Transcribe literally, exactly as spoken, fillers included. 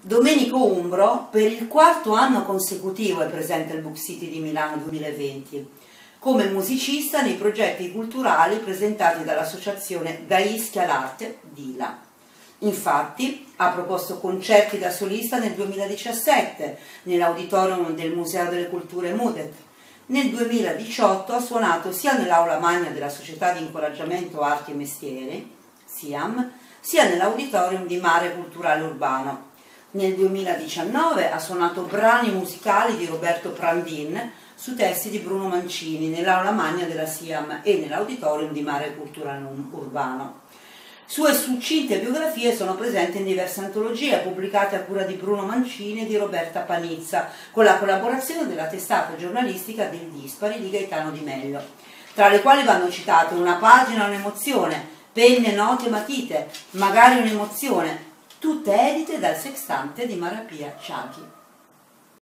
Domenico Umbro per il quarto anno consecutivo è presente al Book City di Milano duemilaventi come musicista nei progetti culturali presentati dall'associazione Da Ischia L'Arte, DILA. Infatti ha proposto concerti da solista nel duemiladiciassette nell'auditorium del Museo delle Culture MUDET. Nel duemiladiciotto ha suonato sia nell'aula magna della Società di Incoraggiamento Arti e Mestieri, Siam, sia nell'auditorium di Mare Culturale Urbano. Nel duemiladiciannove ha suonato brani musicali di Roberto Prandin su testi di Bruno Mancini nell'aula magna della Siam e nell'auditorium di Mare Culturale Urbano. Sue succinte biografie sono presenti in diverse antologie pubblicate a cura di Bruno Mancini e di Roberta Panizza, con la collaborazione della testata giornalistica del Dispari di Gaetano Di Mello, tra le quali vanno citate Una pagina, un'emozione, Penne, note, matite, Magari un'emozione, tutte edite dal sextante di Mara Pia Chaki.